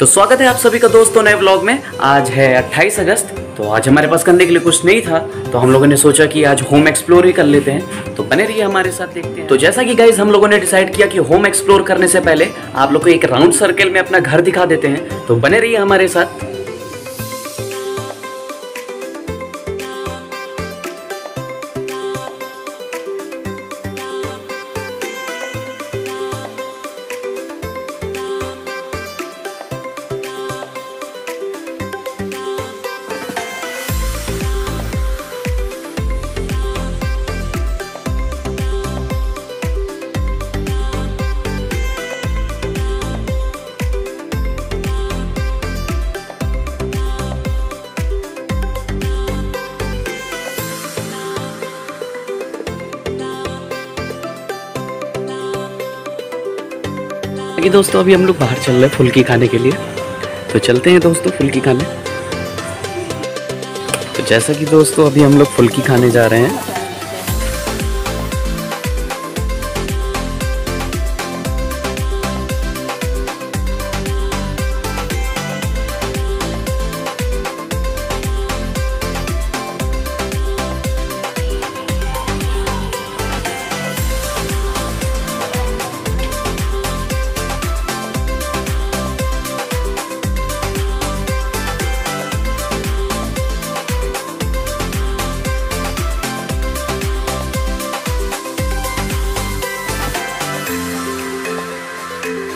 तो स्वागत है आप सभी का दोस्तों नए व्लॉग में। आज है 28 अगस्त, तो आज हमारे पास करने के लिए कुछ नहीं था, तो हम लोगों ने सोचा कि आज होम एक्सप्लोर ही कर लेते हैं। तो बने रहिए हमारे साथ, देखते हैं। तो जैसा कि गाइज हम लोगों ने डिसाइड किया कि होम एक्सप्लोर करने से पहले आप लोग को एक राउंड सर्कल में अपना घर दिखा देते हैं, तो बने रहिए हमारे साथ। दोस्तों अभी हम लोग बाहर चल रहे हैं फुल्की खाने के लिए, तो चलते हैं दोस्तों फुल्की खाने। तो जैसा कि दोस्तों अभी हम लोग फुल्की खाने जा रहे हैं।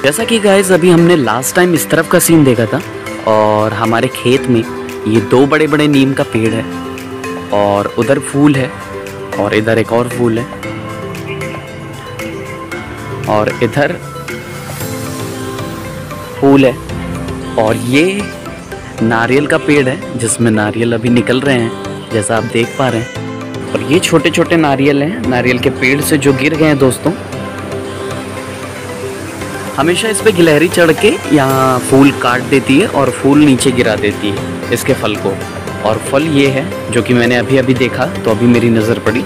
जैसा कि गाइज अभी हमने लास्ट टाइम इस तरफ का सीन देखा था, और हमारे खेत में ये दो बड़े बड़े नीम का पेड़ है, और उधर फूल है, और इधर एक और फूल है, और इधर फूल है, और ये नारियल का पेड़ है जिसमें नारियल अभी निकल रहे हैं जैसा आप देख पा रहे हैं। और ये छोटे छोटे नारियल हैं, नारियल के पेड़ से जो गिर गए हैं दोस्तों। हमेशा इस पे गिलहरी चढ़ के यहाँ फूल काट देती है और फूल नीचे गिरा देती है इसके फल को, और फल ये है जो कि मैंने अभी अभी देखा, तो अभी मेरी नज़र पड़ी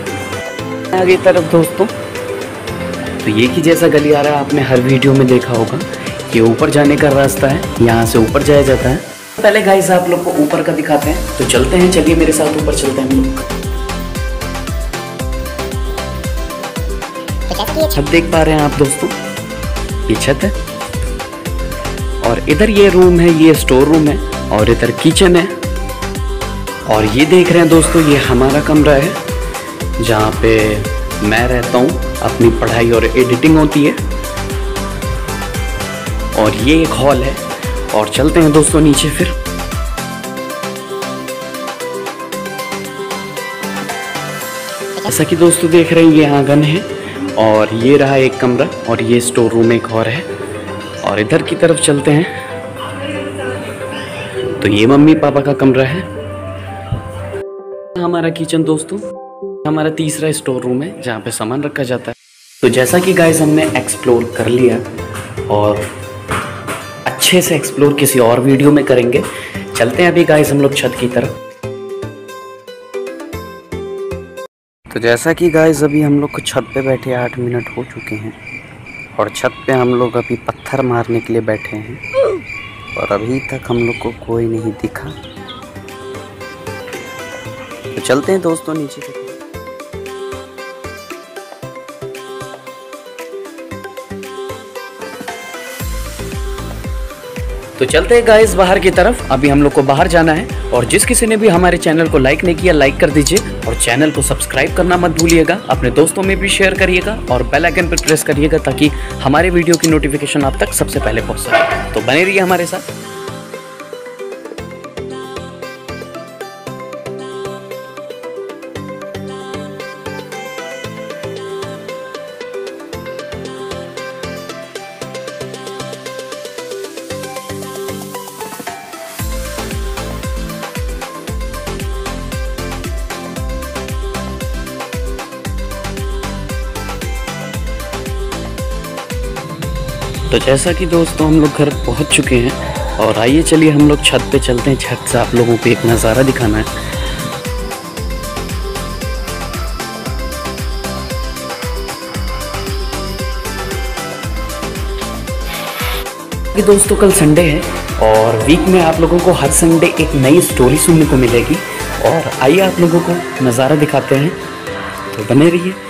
आगे तरफ दोस्तों। तो ये कि जैसा गलियारा आपने हर वीडियो में देखा होगा, ये ऊपर जाने का रास्ता है, यहाँ से ऊपर जाया जाता है। पहले गाइस आप लोग को ऊपर का दिखाते हैं, तो चलते हैं, चलिए मेरे साथ ऊपर चलते हैं हम लोग। छत देख पा रहे हैं आप दोस्तों, ये छत है, और इधर ये रूम है, ये स्टोर रूम है, और इधर किचन है, और ये देख रहे हैं दोस्तों ये हमारा कमरा है जहाँ पे मैं रहता हूँ, अपनी पढ़ाई और एडिटिंग होती है, और ये एक हॉल है। और चलते हैं दोस्तों नीचे फिर। जैसा कि दोस्तों देख रहे हैं ये आंगन है, और ये रहा एक कमरा, और ये स्टोर रूम एक और है। और इधर की तरफ चलते हैं, तो ये मम्मी पापा का कमरा है, हमारा किचन दोस्तों, हमारा तीसरा स्टोर रूम है जहाँ पे सामान रखा जाता है। तो जैसा कि गाइस हमने एक्सप्लोर कर लिया, और अच्छे से एक्सप्लोर किसी और वीडियो में करेंगे। चलते हैं अभी गाइस हम लोग छत की तरफ। तो जैसा कि गाइस अभी हम लोग को छत पे बैठे 8 मिनट हो चुके हैं, और छत पे हम लोग अभी पत्थर मारने के लिए बैठे हैं, और अभी तक हम लोग को कोई नहीं दिखा, तो चलते हैं दोस्तों नीचे की तरफ। तो चलते हैं गाइस बाहर की तरफ, अभी हम लोग को बाहर जाना है। और जिस किसी ने भी हमारे चैनल को लाइक नहीं किया, लाइक कर दीजिए, और चैनल को सब्सक्राइब करना मत भूलिएगा, अपने दोस्तों में भी शेयर करिएगा, और बेल आइकन पर प्रेस करिएगा ताकि हमारे वीडियो की नोटिफिकेशन आप तक सबसे पहले पहुंच सके। तो बने रहिए हमारे साथ। तो जैसा कि दोस्तों हम लोग घर पहुंच चुके हैं, और आइए चलिए हम लोग छत पे चलते हैं, छत से आप लोगों को एक नज़ारा दिखाना है। कि दोस्तों कल संडे है और वीक में आप लोगों को हर संडे एक नई स्टोरी सुनने को मिलेगी और आइए आप लोगों को नज़ारा दिखाते हैं, तो बने रहिए।